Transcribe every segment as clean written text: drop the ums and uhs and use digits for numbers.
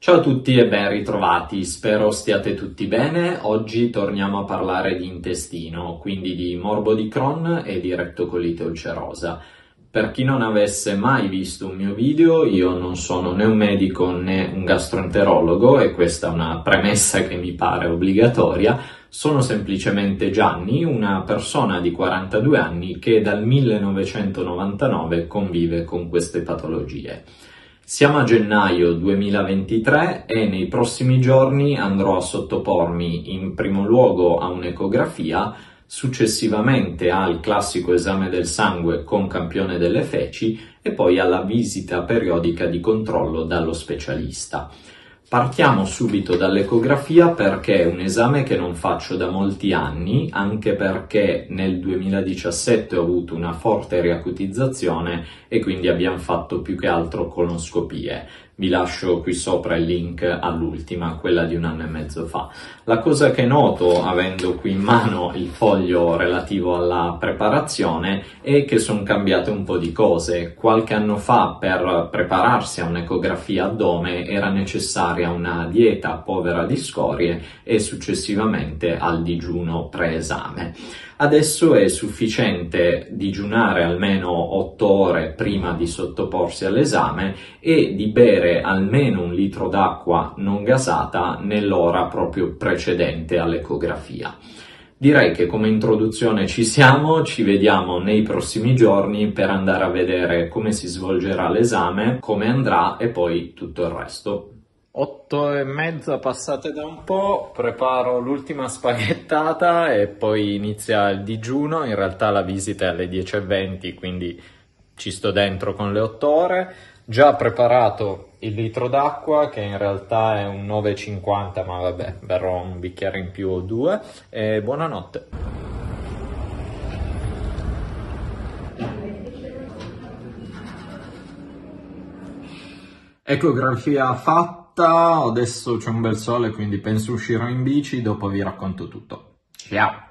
Ciao a tutti e ben ritrovati, spero stiate tutti bene. Oggi torniamo a parlare di intestino, quindi di morbo di Crohn e di rettocolite ulcerosa. Per chi non avesse mai visto un mio video, io non sono né un medico né un gastroenterologo e questa è una premessa che mi pare obbligatoria. Sono semplicemente Gianni, una persona di 42 anni che dal 1999 convive con queste patologie. Siamo a gennaio 2023 e nei prossimi giorni andrò a sottopormi in primo luogo a un'ecografia, successivamente al classico esame del sangue con campione delle feci e poi alla visita periodica di controllo dallo specialista. Partiamo subito dall'ecografia perché è un esame che non faccio da molti anni, anche perché nel 2017 ho avuto una forte riacutizzazione e quindi abbiamo fatto più che altro colonscopie. Vi lascio qui sopra il link all'ultima, quella di un anno e mezzo fa. La cosa che noto, avendo qui in mano il foglio relativo alla preparazione, è che sono cambiate un po' di cose. Qualche anno fa, per prepararsi a un'ecografia addome, era necessario una dieta povera di scorie e successivamente al digiuno preesame. Adesso è sufficiente digiunare almeno 8 ore prima di sottoporsi all'esame e di bere almeno un litro d'acqua non gasata nell'ora proprio precedente all'ecografia. Direi che come introduzione ci siamo, ci vediamo nei prossimi giorni per andare a vedere come si svolgerà l'esame, come andrà e poi tutto il resto. 8:30 passate da un po', preparo l'ultima spaghettata e poi inizia il digiuno. In realtà la visita è alle 10:20, quindi ci sto dentro con le 8 ore. Già preparato il litro d'acqua, che in realtà è un 9,50, ma vabbè, berrò un bicchiere in più o due. E buonanotte. Ecografia fatta, adesso c'è un bel sole quindi penso uscirò in bici, dopo vi racconto tutto. Ciao!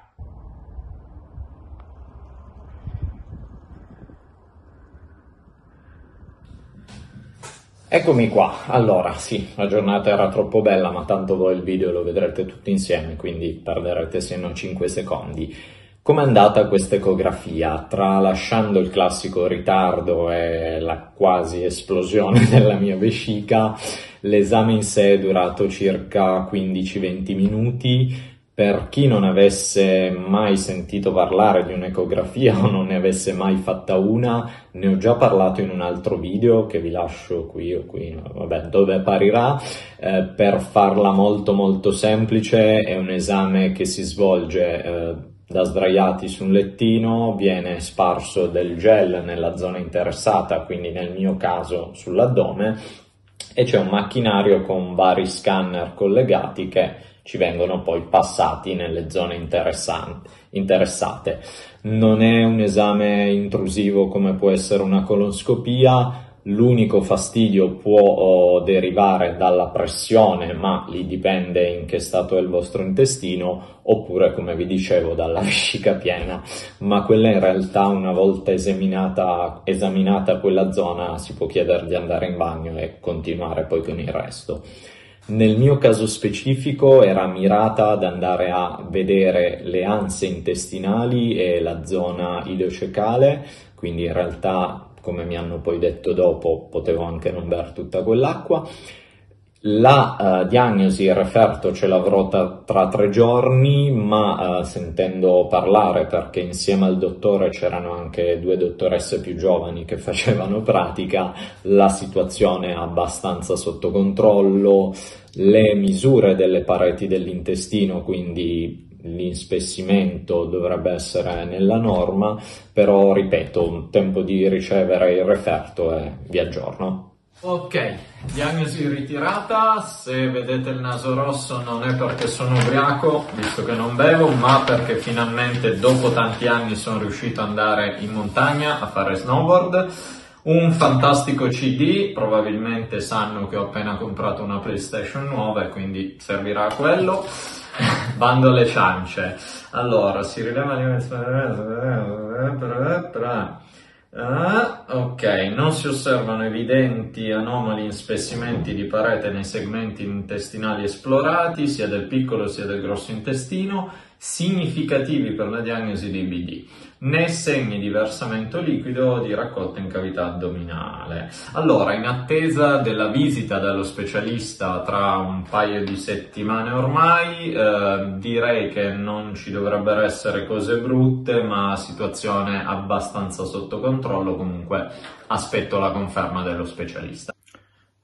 Eccomi qua, allora sì, la giornata era troppo bella ma tanto voi il video lo vedrete tutti insieme quindi perderete se non 5 secondi. Com'è andata questa ecografia? Tralasciando il classico ritardo e la quasi esplosione della mia vescica, l'esame in sé è durato circa 15-20 minuti. Per chi non avesse mai sentito parlare di un'ecografia o non ne avesse mai fatta una, ne ho già parlato in un altro video che vi lascio qui o qui, vabbè, dove apparirà. Per farla molto semplice, è un esame che si svolge da sdraiati su un lettino, viene sparso del gel nella zona interessata, quindi nel mio caso sull'addome, e c'è un macchinario con vari scanner collegati che ci vengono poi passati nelle zone interessate. Non è un esame intrusivo come può essere una colonscopia. L'unico fastidio può derivare dalla pressione, ma lì dipende in che stato è il vostro intestino, oppure, come vi dicevo, dalla vescica piena. Ma quella in realtà, una volta esaminata quella zona, si può chiedere di andare in bagno e continuare poi con il resto. Nel mio caso specifico era mirata ad andare a vedere le anse intestinali e la zona ileocecale, quindi in realtà, come mi hanno poi detto dopo, potevo anche non bere tutta quell'acqua. La diagnosi, il referto, ce l'avrò tra 3 giorni, ma sentendo parlare, perché insieme al dottore c'erano anche 2 dottoresse più giovani che facevano pratica, la situazione è abbastanza sotto controllo, le misure delle pareti dell'intestino, quindi l'inspessimento dovrebbe essere nella norma, però ripeto, un tempo di ricevere il referto e vi aggiorno. Ok, diagnosi ritirata. Se vedete il naso rosso non è perché sono ubriaco, visto che non bevo, ma perché finalmente dopo tanti anni sono riuscito ad andare in montagna a fare snowboard. Un fantastico CD, probabilmente sanno che ho appena comprato una PlayStation nuova e quindi servirà a quello. Bando alle ciance. Allora, si rileva Ok, non si osservano evidenti anomali in spessimenti di parete nei segmenti intestinali esplorati, sia del piccolo sia del grosso intestino, significativi per la diagnosi di IBD, né segni di versamento liquido o di raccolta in cavità addominale. Allora, in attesa della visita dallo specialista tra un paio di settimane ormai, direi che non ci dovrebbero essere cose brutte, ma situazione abbastanza sotto controllo. Comunque aspetto la conferma dello specialista.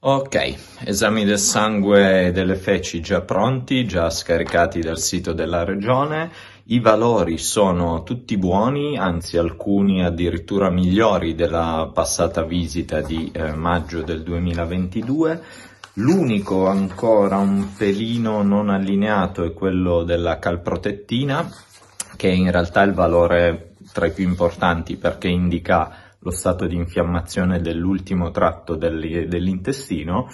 Ok, esami del sangue e delle feci già pronti, già scaricati dal sito della regione. I valori sono tutti buoni, anzi alcuni addirittura migliori della passata visita di maggio del 2022. L'unico ancora un pelino non allineato è quello della calprotettina, che in realtà è il valore tra i più importanti perché indica lo stato di infiammazione dell'ultimo tratto dell'intestino.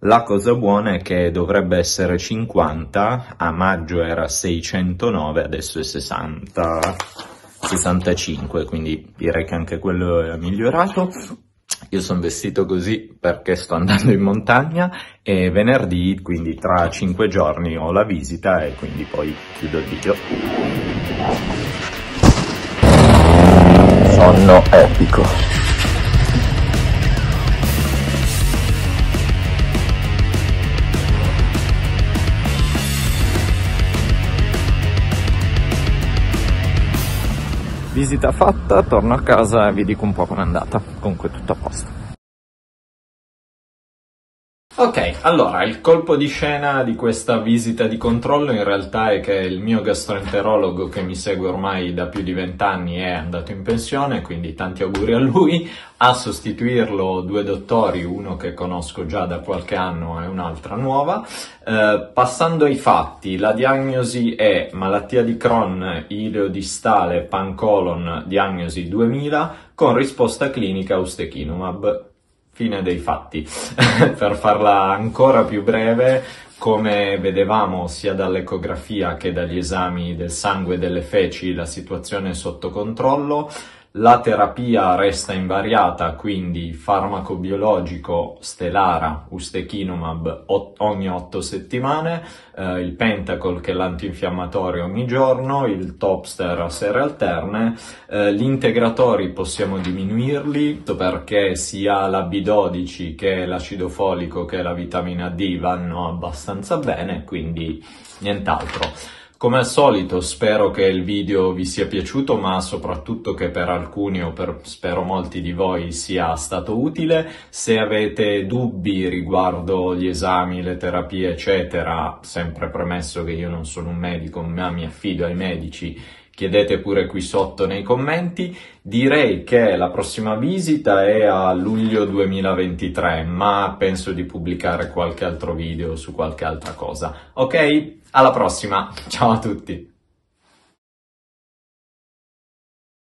La cosa buona è che dovrebbe essere 50, a maggio era 609, adesso è 65, quindi direi che anche quello è migliorato. Io sono vestito così perché sto andando in montagna e venerdì, quindi tra 5 giorni, ho la visita e quindi poi chiudo il video. Sonno epico. Visita fatta, torno a casa e vi dico un po' com'è andata. Comunque tutto a posto. Ok, allora il colpo di scena di questa visita di controllo in realtà è che il mio gastroenterologo, che mi segue ormai da più di 20 anni, è andato in pensione, quindi tanti auguri a lui. A sostituirlo due dottori, uno che conosco già da qualche anno e un'altra nuova. Passando ai fatti, la diagnosi è malattia di Crohn, ileodistale, pancolon, diagnosi 2000, con risposta clinica Ustekinumab. Fine dei fatti. Per farla ancora più breve, come vedevamo sia dall'ecografia che dagli esami del sangue e delle feci, la situazione è sotto controllo, la terapia resta invariata, quindi farmaco biologico Stelara, Ustekinumab ogni 8 settimane, il Pentacol che è l'antinfiammatorio ogni giorno, il Topster a sere alterne, gli integratori possiamo diminuirli perché sia la B12 che l'acido folico che la vitamina D vanno abbastanza bene, quindi nient'altro. Come al solito spero che il video vi sia piaciuto, ma soprattutto che per alcuni o per spero molti di voi sia stato utile. Se avete dubbi riguardo gli esami, le terapie eccetera, sempre premesso che io non sono un medico ma mi affido ai medici, chiedete pure qui sotto nei commenti. Direi che la prossima visita è a luglio 2023, ma penso di pubblicare qualche altro video su qualche altra cosa. Ok? Alla prossima, ciao a tutti!